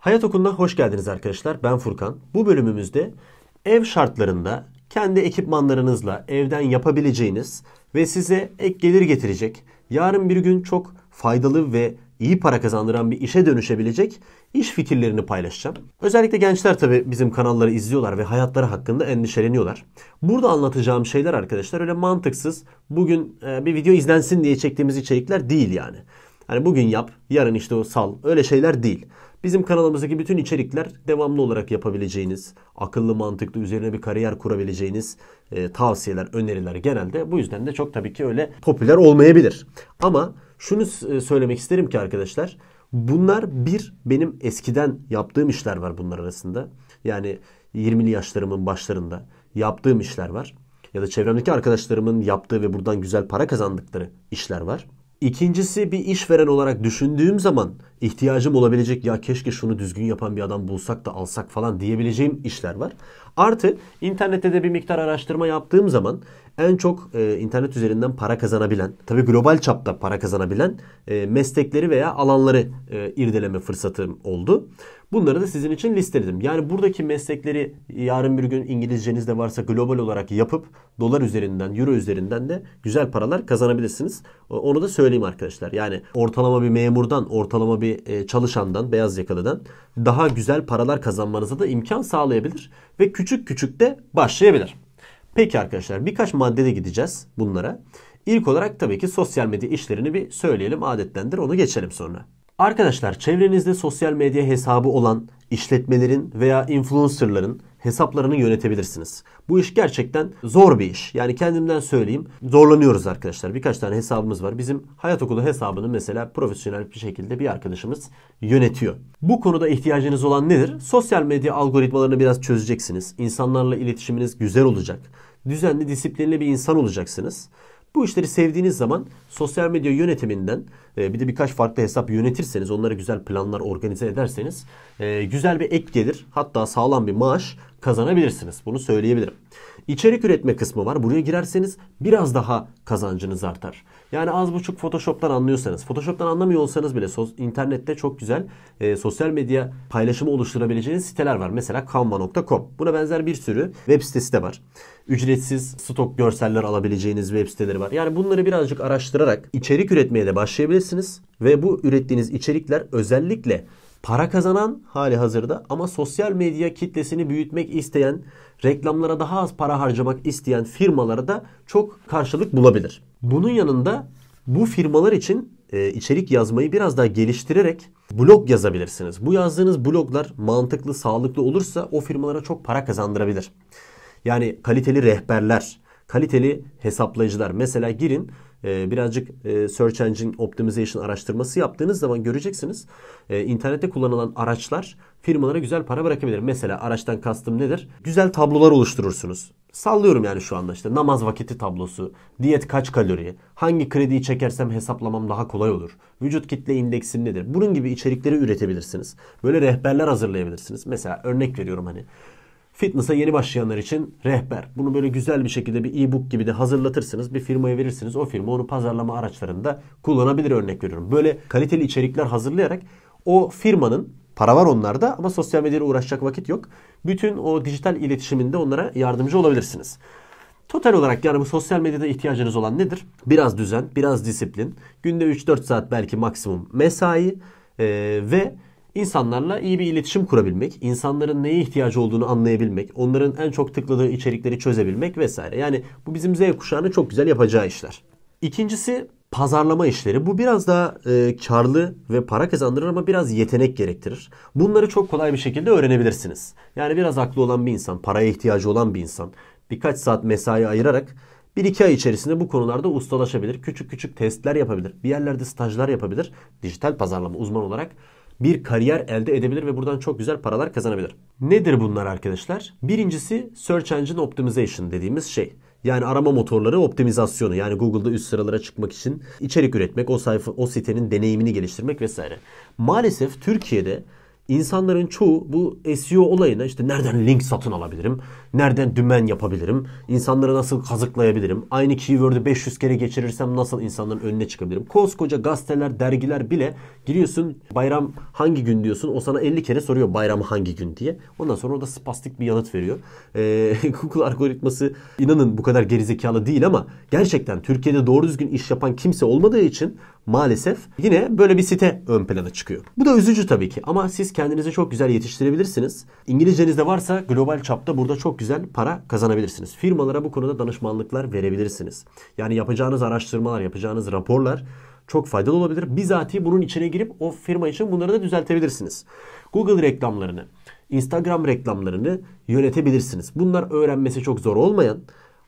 Hayat Okulu'na hoş geldiniz arkadaşlar. Ben Furkan. Bu bölümümüzde ev şartlarında kendi ekipmanlarınızla evden yapabileceğiniz ve size ek gelir getirecek, yarın bir gün çok faydalı ve iyi para kazandıran bir işe dönüşebilecek iş fikirlerini paylaşacağım. Özellikle gençler tabii bizim kanalları izliyorlar ve hayatları hakkında endişeleniyorlar. Burada anlatacağım şeyler arkadaşlar öyle mantıksız, bugün bir video izlensin diye çektiğimiz içerikler değil yani. Hani bugün yap, yarın işte o sal, öyle şeyler değil. Bizim kanalımızdaki bütün içerikler devamlı olarak yapabileceğiniz, akıllı mantıklı üzerine bir kariyer kurabileceğiniz tavsiyeler, öneriler genelde. Bu yüzden de çok tabii ki öyle popüler olmayabilir. Ama şunu söylemek isterim ki arkadaşlar, bunlar benim eskiden yaptığım işler var bunlar arasında. Yani 20'li yaşlarımın başlarında yaptığım işler var. Ya da çevremdeki arkadaşlarımın yaptığı ve buradan güzel para kazandıkları işler var. İkincisi, bir işveren olarak düşündüğüm zaman ihtiyacım olabilecek, ya keşke şunu düzgün yapan bir adam bulsak da alsak falan diyebileceğim işler var. Artı internette de bir miktar araştırma yaptığım zaman en çok internet üzerinden para kazanabilen, tabii global çapta para kazanabilen meslekleri veya alanları irdeleme fırsatım oldu. Bunları da sizin için listeledim. Yani buradaki meslekleri yarın bir gün İngilizceniz de varsa global olarak yapıp dolar üzerinden, euro üzerinden de güzel paralar kazanabilirsiniz. Onu da söyleyeyim arkadaşlar. Yani ortalama bir memurdan, ortalama bir çalışandan, beyaz yakalıdan daha güzel paralar kazanmanıza da imkan sağlayabilir ve küçük küçük de başlayabilir. Peki arkadaşlar, birkaç maddede gideceğiz bunlara. İlk olarak tabii ki sosyal medya işlerini bir söyleyelim, adettendir, onu geçelim sonra. Arkadaşlar, çevrenizde sosyal medya hesabı olan işletmelerin veya influencerların hesaplarını yönetebilirsiniz. Bu iş gerçekten zor bir iş. Yani kendimden söyleyeyim, zorlanıyoruz arkadaşlar. Birkaç tane hesabımız var. Bizim Hayat Okulu hesabını mesela profesyonel bir şekilde bir arkadaşımız yönetiyor. Bu konuda ihtiyacınız olan nedir? Sosyal medya algoritmalarını biraz çözeceksiniz. İnsanlarla iletişiminiz güzel olacak. Düzenli, disiplinli bir insan olacaksınız. Bu işleri sevdiğiniz zaman sosyal medya yönetiminden bir de birkaç farklı hesap yönetirseniz, onlara güzel planlar organize ederseniz güzel bir ek gelir, hatta sağlam bir maaş kazanabilirsiniz. Bunu söyleyebilirim. İçerik üretme kısmı var. Buraya girerseniz biraz daha kazancınız artar. Yani az buçuk Photoshop'tan anlıyorsanız, Photoshop'tan anlamıyor olsanız bile internette çok güzel sosyal medya paylaşımı oluşturabileceğiniz siteler var. Mesela Canva.com. Buna benzer bir sürü web sitesi de var. Ücretsiz stok görseller alabileceğiniz web siteleri var. Yani bunları birazcık araştırarak içerik üretmeye de başlayabilirsiniz. Ve bu ürettiğiniz içerikler özellikle para kazanan, hali hazırda ama sosyal medya kitlesini büyütmek isteyen, reklamlara daha az para harcamak isteyen firmalara da çok karşılık bulabilir. Bunun yanında bu firmalar için içerik yazmayı biraz daha geliştirerek blog yazabilirsiniz. Bu yazdığınız bloglar mantıklı, sağlıklı olursa o firmalara çok para kazandırabilir. Yani kaliteli rehberler, kaliteli hesaplayıcılar. Mesela girin, birazcık Search Engine Optimization araştırması yaptığınız zaman göreceksiniz. İnternette kullanılan araçlar firmalara güzel para bırakabilir. Mesela araçtan kastım nedir? Güzel tablolar oluşturursunuz. Sallıyorum yani şu anda işte namaz vakiti tablosu, diyet kaç kalori, hangi krediyi çekersem hesaplamam daha kolay olur, vücut kitle indeksim nedir? Bunun gibi içerikleri üretebilirsiniz. Böyle rehberler hazırlayabilirsiniz. Mesela örnek veriyorum, hani fitness'a yeni başlayanlar için rehber. Bunu böyle güzel bir şekilde bir e-book gibi de hazırlatırsınız. Bir firmaya verirsiniz. O firma onu pazarlama araçlarında kullanabilir, örnek veriyorum. Böyle kaliteli içerikler hazırlayarak o firmanın, para var onlarda ama sosyal medyayla uğraşacak vakit yok, bütün o dijital iletişiminde onlara yardımcı olabilirsiniz. Total olarak yani bu sosyal medyada ihtiyacınız olan nedir? Biraz düzen, biraz disiplin, günde 3-4 saat belki maksimum mesai ve İnsanlarla iyi bir iletişim kurabilmek, insanların neye ihtiyacı olduğunu anlayabilmek, onların en çok tıkladığı içerikleri çözebilmek vesaire. Yani bu bizim Z kuşağının çok güzel yapacağı işler. İkincisi pazarlama işleri. Bu biraz daha karlı ve para kazandırır ama biraz yetenek gerektirir. Bunları çok kolay bir şekilde öğrenebilirsiniz. Yani biraz aklı olan bir insan, paraya ihtiyacı olan bir insan birkaç saat mesai ayırarak 1-2 ay içerisinde bu konularda ustalaşabilir. Küçük küçük testler yapabilir. Bir yerlerde stajlar yapabilir. Dijital pazarlama uzmanı olarak bir kariyer elde edebilir ve buradan çok güzel paralar kazanabilir. Nedir bunlar arkadaşlar? Birincisi Search Engine Optimization dediğimiz şey. Yani arama motorları optimizasyonu. Yani Google'da üst sıralara çıkmak için içerik üretmek, o sitenin deneyimini geliştirmek vesaire. Maalesef Türkiye'de İnsanların çoğu bu SEO olayına işte nereden link satın alabilirim, nereden dümen yapabilirim, insanları nasıl kazıklayabilirim, aynı keyword'ü 500 kere geçirirsem nasıl insanların önüne çıkabilirim. Koskoca gazeteler, dergiler bile giriyorsun bayram hangi gün diyorsun, o sana 50 kere soruyor bayram hangi gün diye. Ondan sonra orada spastik bir yanıt veriyor. Google algoritması inanın bu kadar gerizekalı değil ama gerçekten Türkiye'de doğru düzgün iş yapan kimse olmadığı için maalesef yine böyle bir site ön plana çıkıyor. Bu da üzücü tabii ki ama siz kendinizi çok güzel yetiştirebilirsiniz. İngilizceniz de varsa global çapta burada çok güzel para kazanabilirsiniz. Firmalara bu konuda danışmanlıklar verebilirsiniz. Yani yapacağınız araştırmalar, yapacağınız raporlar çok faydalı olabilir. Bizatihi bunun içine girip o firma için bunları da düzeltebilirsiniz. Google reklamlarını, Instagram reklamlarını yönetebilirsiniz. Bunlar öğrenmesi çok zor olmayan,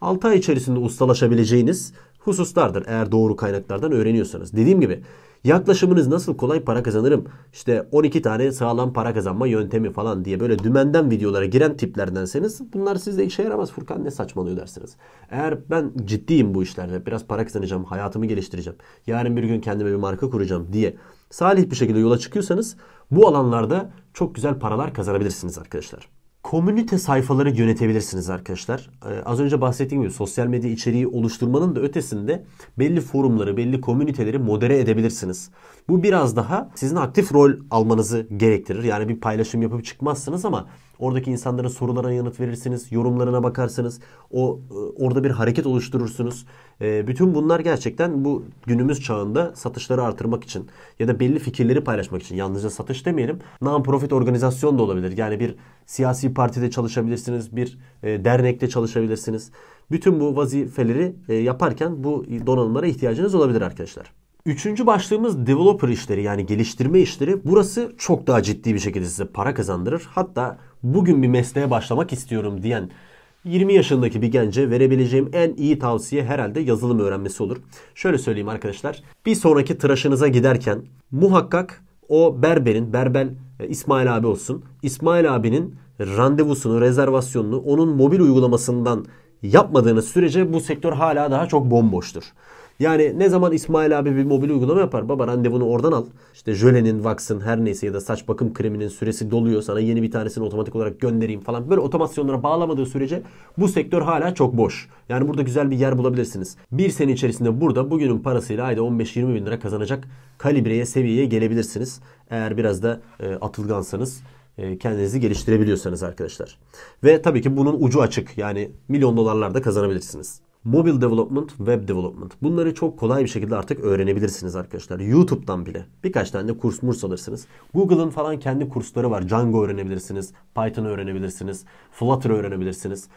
6 ay içerisinde ustalaşabileceğiniz hususlardır eğer doğru kaynaklardan öğreniyorsanız. Dediğim gibi yaklaşımınız nasıl kolay para kazanırım, işte 12 tane sağlam para kazanma yöntemi falan diye böyle dümenden videolara giren tiplerdenseniz bunlar sizde işe yaramaz. Furkan ne saçmalıyor dersiniz. Eğer ben ciddiyim bu işlerde, biraz para kazanacağım, hayatımı geliştireceğim, yarın bir gün kendime bir marka kuracağım diye salih bir şekilde yola çıkıyorsanız bu alanlarda çok güzel paralar kazanabilirsiniz arkadaşlar. Komünite sayfaları yönetebilirsiniz arkadaşlar. Az önce bahsettiğim gibi sosyal medya içeriği oluşturmanın da ötesinde belli forumları, belli komüniteleri modere edebilirsiniz. Bu biraz daha sizin aktif rol almanızı gerektirir. Yani bir paylaşım yapıp çıkmazsınız ama oradaki insanların sorularına yanıt verirsiniz, yorumlarına bakarsınız, orada bir hareket oluşturursunuz. Bütün bunlar gerçekten bu günümüz çağında satışları artırmak için ya da belli fikirleri paylaşmak için, yalnızca satış demeyelim, non-profit organizasyon da olabilir. Yani bir siyasi partide çalışabilirsiniz, bir dernekte çalışabilirsiniz. Bütün bu vazifeleri yaparken bu donanımlara ihtiyacınız olabilir arkadaşlar. Üçüncü başlığımız developer işleri, yani geliştirme işleri. Burası çok daha ciddi bir şekilde size para kazandırır. Hatta bugün bir mesleğe başlamak istiyorum diyen 20 yaşındaki bir gence verebileceğim en iyi tavsiye herhalde yazılım öğrenmesi olur. Şöyle söyleyeyim arkadaşlar. Bir sonraki tıraşınıza giderken muhakkak o berbel İsmail abi olsun. İsmail abinin randevusunu, rezervasyonunu onun mobil uygulamasından yapmadığınız sürece bu sektör hala daha çok bomboştur. Yani ne zaman İsmail abi bir mobil uygulama yapar, baba randevunu oradan al, İşte jölenin, vaksın, her neyse ya da saç bakım kreminin süresi doluyor, sana yeni bir tanesini otomatik olarak göndereyim falan, böyle otomasyonlara bağlamadığı sürece bu sektör hala çok boş. Yani burada güzel bir yer bulabilirsiniz. Bir sene içerisinde burada bugünün parasıyla ayda 15-20 bin lira kazanacak kalibreye, seviyeye gelebilirsiniz. Eğer biraz da atılgansanız, kendinizi geliştirebiliyorsanız arkadaşlar. Ve tabii ki bunun ucu açık, yani milyon dolarlar da kazanabilirsiniz. Mobile development, web development. Bunları çok kolay bir şekilde artık öğrenebilirsiniz arkadaşlar. YouTube'dan bile birkaç tane de kurs murs alırsınız. Google'ın falan kendi kursları var. Django öğrenebilirsiniz, Python öğrenebilirsiniz, Flutter öğrenebilirsiniz.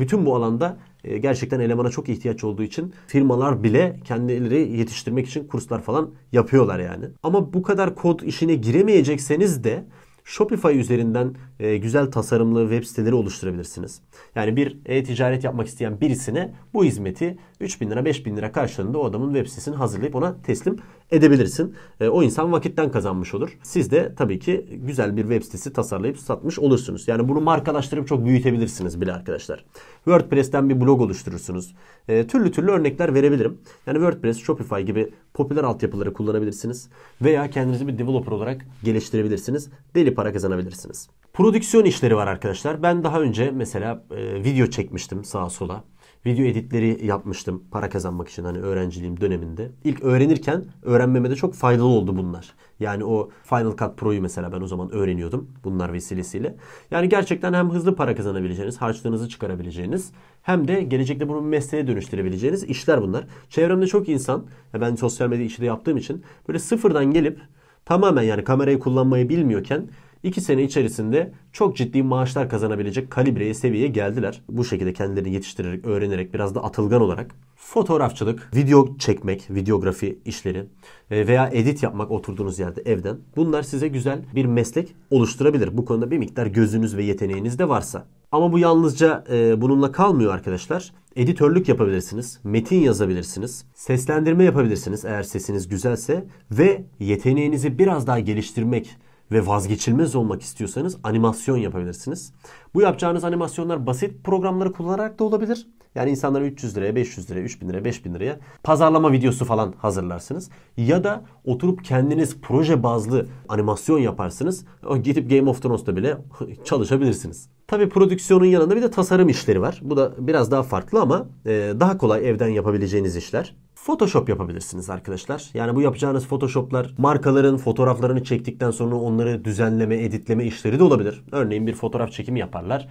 Bütün bu alanda gerçekten elemana çok ihtiyaç olduğu için firmalar bile kendileri yetiştirmek için kurslar falan yapıyorlar yani. Ama bu kadar kod işine giremeyecekseniz de Shopify üzerinden güzel tasarımlı web siteleri oluşturabilirsiniz. Yani bir ticaret yapmak isteyen birisine bu hizmeti 3.000 lira 5.000 lira karşılığında o adamın web sitesini hazırlayıp ona teslim edebilirsin. O insan vakitten kazanmış olur. Siz de tabii ki güzel bir web sitesi tasarlayıp satmış olursunuz. Yani bunu markalaştırıp çok büyütebilirsiniz bile arkadaşlar. WordPress'ten bir blog oluşturursunuz. Türlü türlü örnekler verebilirim. Yani WordPress, Shopify gibi popüler altyapıları kullanabilirsiniz. Veya kendinizi bir developer olarak geliştirebilirsiniz. Deli para kazanabilirsiniz. Prodüksiyon işleri var arkadaşlar. Ben daha önce mesela video çekmiştim sağa sola. Video editleri yapmıştım para kazanmak için, hani öğrenciliğim döneminde. İlk öğrenirken öğrenmeme de çok faydalı oldu bunlar. Yani o Final Cut Pro'yu mesela ben o zaman öğreniyordum bunlar vesilesiyle. Yani gerçekten hem hızlı para kazanabileceğiniz, harçlığınızı çıkarabileceğiniz hem de gelecekte bunu bir mesleğe dönüştürebileceğiniz işler bunlar. Çevremde çok insan, ben sosyal medya işi de yaptığım için böyle sıfırdan gelip tamamen, yani kamerayı kullanmayı bilmiyorken 2 sene içerisinde çok ciddi maaşlar kazanabilecek kalibreye, seviyeye geldiler. Bu şekilde kendilerini yetiştirerek, öğrenerek, biraz da atılgan olarak. Fotoğrafçılık, video çekmek, videografi işleri veya edit yapmak oturduğunuz yerde evden. Bunlar size güzel bir meslek oluşturabilir. Bu konuda bir miktar gözünüz ve yeteneğiniz de varsa. Ama bu yalnızca bununla kalmıyor arkadaşlar. Editörlük yapabilirsiniz, metin yazabilirsiniz, seslendirme yapabilirsiniz eğer sesiniz güzelse ve yeteneğinizi biraz daha geliştirmek ve vazgeçilmez olmak istiyorsanız animasyon yapabilirsiniz. Bu yapacağınız animasyonlar basit programları kullanarak da olabilir. Yani insanlara 300 liraya, 500 liraya, 3000 liraya, 5000 liraya pazarlama videosu falan hazırlarsınız. Ya da oturup kendiniz proje bazlı animasyon yaparsınız. Gidip Game of Thrones'ta bile çalışabilirsiniz. Tabii prodüksiyonun yanında bir de tasarım işleri var. Bu da biraz daha farklı ama daha kolay evden yapabileceğiniz işler. Photoshop yapabilirsiniz arkadaşlar. Yani bu yapacağınız Photoshop'lar markaların fotoğraflarını çektikten sonra onları düzenleme, editleme işleri de olabilir. Örneğin bir fotoğraf çekimi yaparlar.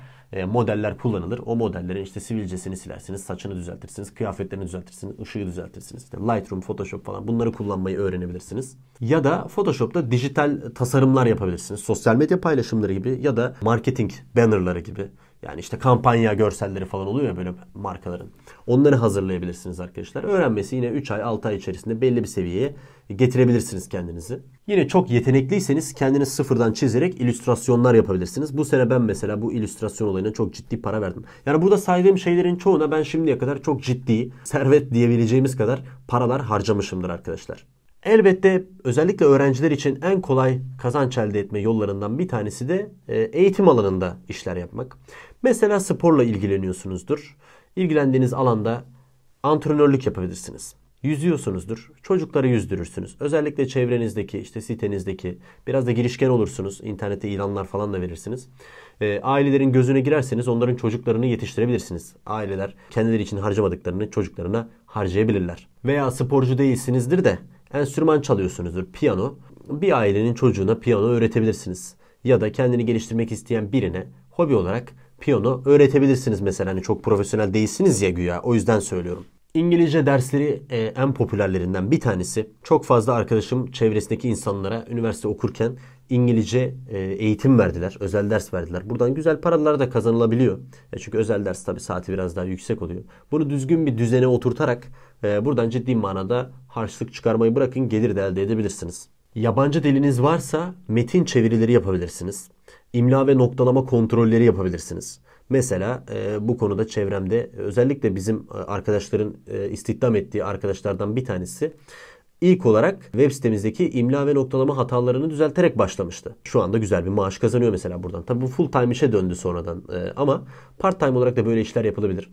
Modeller kullanılır. O modellerin işte sivilcesini silersiniz, saçını düzeltirsiniz, kıyafetlerini düzeltirsiniz, ışığı düzeltirsiniz. İşte Lightroom, Photoshop falan bunları kullanmayı öğrenebilirsiniz. Ya da Photoshop'ta dijital tasarımlar yapabilirsiniz. Sosyal medya paylaşımları gibi ya da marketing bannerları gibi. Yani işte kampanya görselleri falan oluyor ya böyle markaların. Onları hazırlayabilirsiniz arkadaşlar. Öğrenmesi yine 3 ay 6 ay içerisinde belli bir seviyeye getirebilirsiniz kendinizi. Yine çok yetenekliyseniz kendiniz sıfırdan çizerek illüstrasyonlar yapabilirsiniz. Bu sene ben mesela bu illüstrasyon olayına çok ciddi para verdim. Yani burada saydığım şeylerin çoğuna ben şimdiye kadar çok ciddi, servet diyebileceğimiz kadar paralar harcamışımdır arkadaşlar. Elbette özellikle öğrenciler için en kolay kazanç elde etme yollarından bir tanesi de eğitim alanında işler yapmak. Mesela sporla ilgileniyorsunuzdur. İlgilendiğiniz alanda antrenörlük yapabilirsiniz. Yüzüyorsunuzdur. Çocukları yüzdürürsünüz. Özellikle çevrenizdeki, işte sitenizdeki biraz da girişken olursunuz. İnternette ilanlar falan da verirsiniz. Ailelerin gözüne girerseniz onların çocuklarını yetiştirebilirsiniz. Aileler kendileri için harcamadıklarını çocuklarına harcayabilirler. Veya sporcu değilsinizdir de enstrüman çalıyorsunuzdur. Piyano. Bir ailenin çocuğuna piyano öğretebilirsiniz. Ya da kendini geliştirmek isteyen birine hobi olarak piyano öğretebilirsiniz mesela. Hani çok profesyonel değilsiniz ya güya. O yüzden söylüyorum. İngilizce dersleri en popülerlerinden bir tanesi. Çok fazla arkadaşım çevresindeki insanlara üniversite okurken İngilizce eğitim verdiler. Özel ders verdiler. Buradan güzel paralar da kazanılabiliyor. Çünkü özel ders tabii saati biraz daha yüksek oluyor. Bunu düzgün bir düzene oturtarak buradan ciddi manada harçlık çıkarmayı bırakın gelir de elde edebilirsiniz. Yabancı diliniz varsa metin çevirileri yapabilirsiniz. İmla ve noktalama kontrolleri yapabilirsiniz. Mesela bu konuda çevremde özellikle bizim arkadaşların istihdam ettiği arkadaşlardan bir tanesi ilk olarak web sitemizdeki imla ve noktalama hatalarını düzelterek başlamıştı. Şu anda güzel bir maaş kazanıyor mesela buradan. Tabii bu full time işe döndü sonradan ama part time olarak da böyle işler yapılabilir.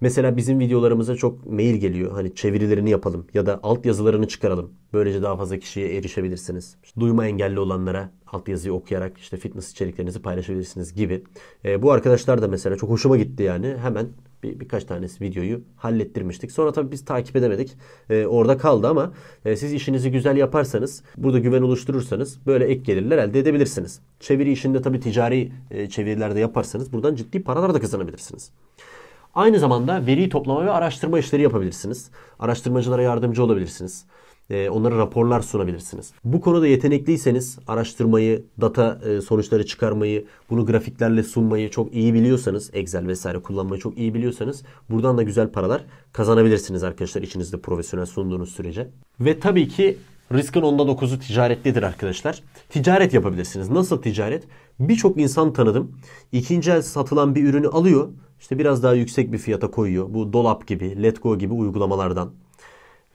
Mesela bizim videolarımıza çok mail geliyor. Hani çevirilerini yapalım ya da altyazılarını çıkaralım. Böylece daha fazla kişiye erişebilirsiniz. İşte duyma engelli olanlara altyazıyı okuyarak işte fitness içeriklerinizi paylaşabilirsiniz gibi. Bu arkadaşlar da mesela çok hoşuma gitti yani. Hemen birkaç tanesi videoyu hallettirmiştik. Sonra tabii biz takip edemedik. Orada kaldı ama siz işinizi güzel yaparsanız, burada güven oluşturursanız böyle ek gelirler elde edebilirsiniz. Çeviri işinde tabii ticari çevirilerde yaparsanız buradan ciddi paralar da kazanabilirsiniz. Aynı zamanda veriyi toplama ve araştırma işleri yapabilirsiniz. Araştırmacılara yardımcı olabilirsiniz. Onlara raporlar sunabilirsiniz. Bu konuda yetenekliyseniz araştırmayı, data sonuçları çıkarmayı, bunu grafiklerle sunmayı çok iyi biliyorsanız, Excel vesaire kullanmayı çok iyi biliyorsanız buradan da güzel paralar kazanabilirsiniz arkadaşlar içinizde profesyonel sunduğunuz sürece. Ve tabii ki riskın 9'u ticaretlidir arkadaşlar. Ticaret yapabilirsiniz. Nasıl ticaret? Birçok insan tanıdım. İkinci el satılan bir ürünü alıyor. İşte biraz daha yüksek bir fiyata koyuyor. Bu dolap gibi, Letgo gibi uygulamalardan.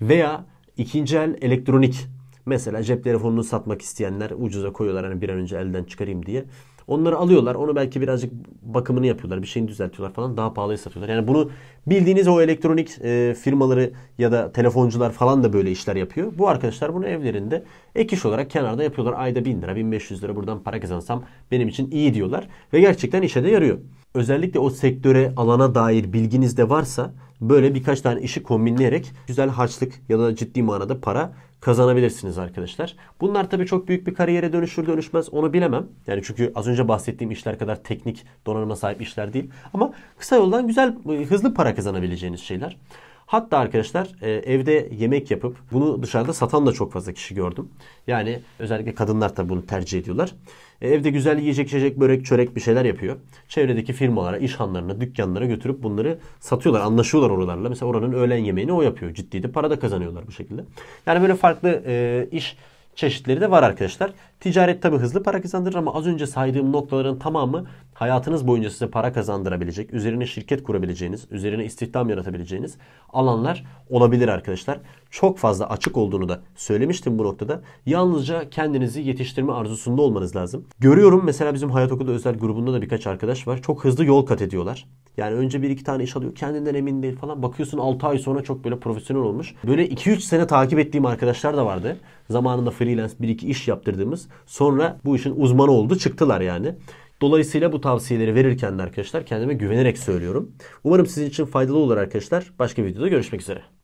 Veya ikinci el elektronik. Mesela cep telefonunu satmak isteyenler ucuza koyuyorlar. Hani bir an önce elden çıkarayım diye. Onları alıyorlar. Onu belki birazcık bakımını yapıyorlar. Bir şeyini düzeltiyorlar falan. Daha pahalıya satıyorlar. Yani bunu bildiğiniz o elektronik firmaları ya da telefoncular falan da böyle işler yapıyor. Bu arkadaşlar bunu evlerinde ek iş olarak kenarda yapıyorlar. Ayda 1000 lira, 1500 lira buradan para kazansam benim için iyi diyorlar. Ve gerçekten işe de yarıyor. Özellikle o sektöre, alana dair bilginiz de varsa böyle birkaç tane işi kombinleyerek güzel harçlık ya da ciddi manada para kazanabilirsiniz arkadaşlar. Bunlar tabii çok büyük bir kariyere dönüşür dönüşmez onu bilemem. Yani çünkü az önce bahsettiğim işler kadar teknik donanıma sahip işler değil. Ama kısa yoldan güzel, hızlı para kazanabileceğiniz şeyler. Hatta arkadaşlar evde yemek yapıp bunu dışarıda satan da çok fazla kişi gördüm. Yani özellikle kadınlar tabii bunu tercih ediyorlar. Evde güzel yiyecek, içecek, börek, çörek bir şeyler yapıyor. Çevredeki firmalara, işhanlarına, dükkanlara götürüp bunları satıyorlar. Anlaşıyorlar oralarla. Mesela oranın öğlen yemeğini o yapıyor. Ciddi de para da kazanıyorlar bu şekilde. Yani böyle farklı iş çeşitleri de var arkadaşlar. Ticaret tabii hızlı para kazandırır ama az önce saydığım noktaların tamamı hayatınız boyunca size para kazandırabilecek, üzerine şirket kurabileceğiniz, üzerine istihdam yaratabileceğiniz alanlar olabilir arkadaşlar. Çok fazla açık olduğunu da söylemiştim bu noktada. Yalnızca kendinizi yetiştirme arzusunda olmanız lazım. Görüyorum mesela bizim Hayat Okulu özel grubunda da birkaç arkadaş var. Çok hızlı yol kat ediyorlar. Yani önce bir iki tane iş alıyor, kendinden emin değil falan. Bakıyorsun 6 ay sonra çok böyle profesyonel olmuş. Böyle 2-3 sene takip ettiğim arkadaşlar da vardı. Zamanında freelance 1-2 iş yaptırdığımız. Sonra bu işin uzmanı oldu, çıktılar yani. Dolayısıyla bu tavsiyeleri verirken de arkadaşlar kendime güvenerek söylüyorum. Umarım sizin için faydalı olur arkadaşlar. Başka bir videoda görüşmek üzere.